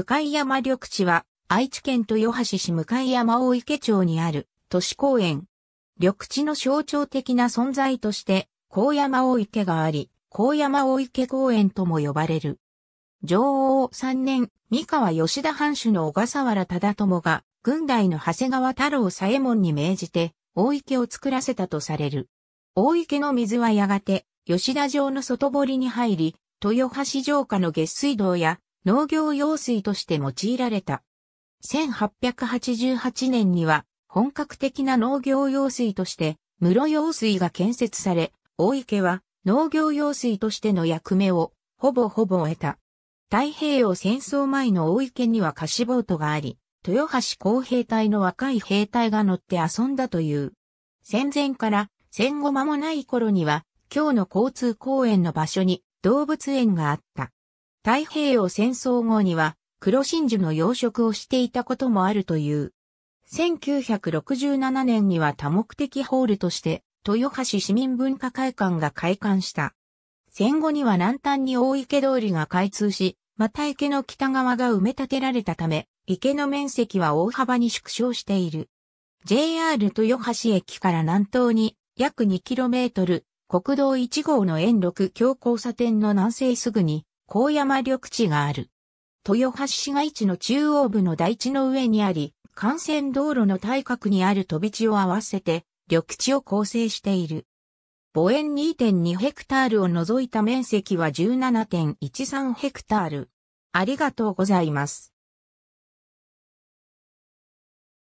向山緑地は、愛知県豊橋市向山大池町にある都市公園。緑地の象徴的な存在として、向山大池があり、向山大池公園とも呼ばれる。常応3年、三河吉田藩主の小笠原忠友が、郡代の長谷川太郎左衛門に命じて、大池を作らせたとされる。大池の水はやがて、吉田城の外堀に入り、豊橋城下の下水道や農業用水として用いられた。1888年には、本格的な農業用水として、室用水が建設され、大池は農業用水としての役目をほぼ終えた。太平洋戦争前の大池には貸しボートがあり、豊橋工兵隊の若い兵隊が乗って遊んだという。戦前から戦後間もない頃には、今日の交通公園の場所に動物園があった。太平洋戦争後には、黒真珠の養殖をしていたこともあるという。1967年には多目的ホールとして、豊橋市民文化会館が開館した。戦後には南端に大池通りが開通し、また池の北側が埋め立てられたため、池の面積は大幅に縮小している。JR 豊橋駅から南東に約 2km、国道1号の円6峡交差点の南西すぐに、向山緑地がある。豊橋市街地の中央部の台地の上にあり、幹線道路の対角にある飛び地を合わせて、緑地を構成している。母園 2.2 ヘクタールを除いた面積は 17.13 ヘクタール。ありがとうございます。